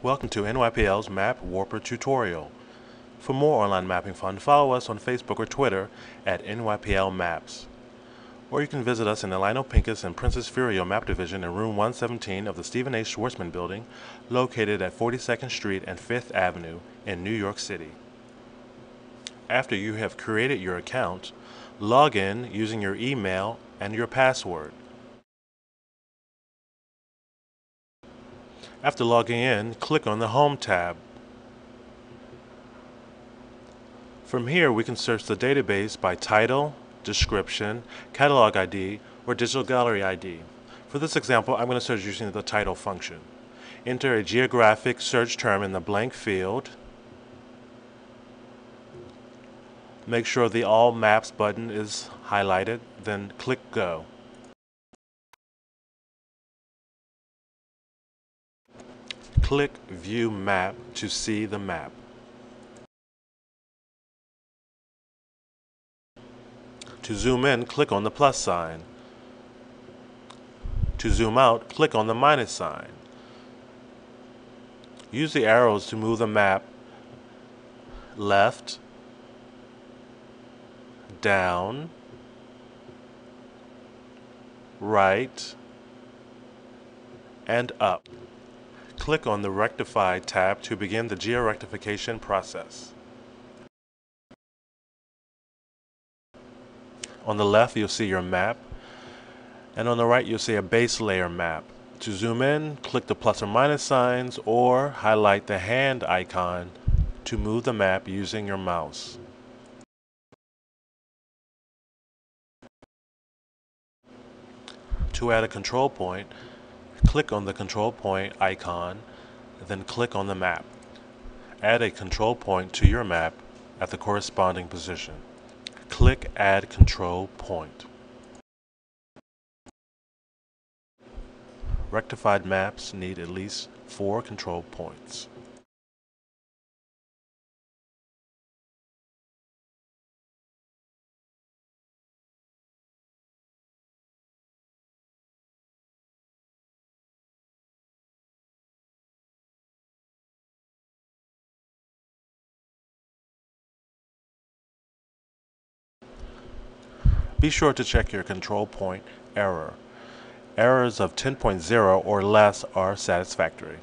Welcome to NYPL's Map Warper tutorial. For more online mapping fun, follow us on Facebook or Twitter at NYPL Maps. Or you can visit us in the Lionel Pincus and Princess Firyal Map Division in Room 117 of the Stephen A. Schwarzman building, located at 42nd Street and 5th Avenue in New York City. After you have created your account, log in using your email and your password. After logging in, click on the Home tab. From here, we can search the database by title, description, catalog ID, or digital gallery ID. For this example, I'm going to search using the title function. Enter a geographic search term in the blank field. Make sure the All Maps button is highlighted, then click Go. Click View Map to see the map. To zoom in, click on the plus sign. To zoom out, click on the minus sign. Use the arrows to move the map left, down, right, and up. Click on the Rectify tab to begin the georectification process. On the left, you'll see your map, and on the right, you'll see a base layer map. To zoom in, click the plus or minus signs or highlight the hand icon to move the map using your mouse. To add a control point, click on the control point icon, then click on the map. Add a control point to your map at the corresponding position. Click Add Control Point. Rectified maps need at least 4 control points. Be sure to check your control point error. Errors of 10.0 or less are satisfactory.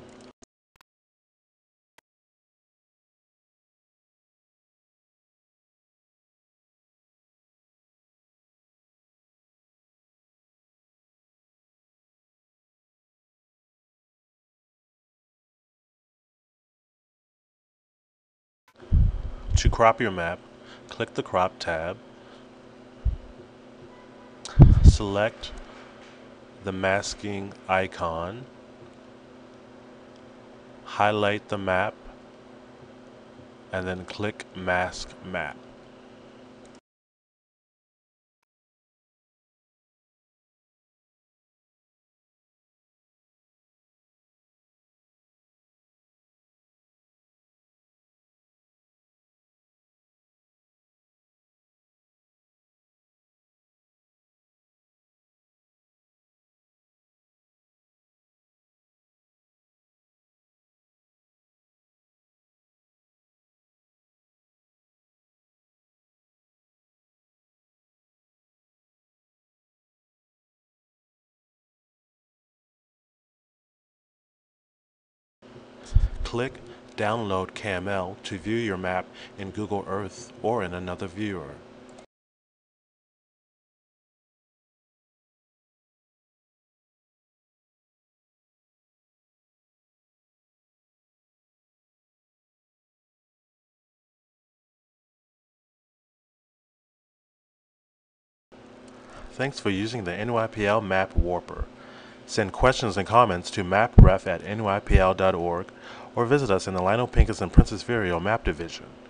To crop your map, click the Crop tab. Select the masking icon, highlight the map, and then click Mask Map. Click Download KML to view your map in Google Earth or in another viewer. Thanks for using the NYPL Map Warper. Send questions and comments to mapref@nypl.org or visit us in the Lionel Pincus and Princess Firyal Map Division.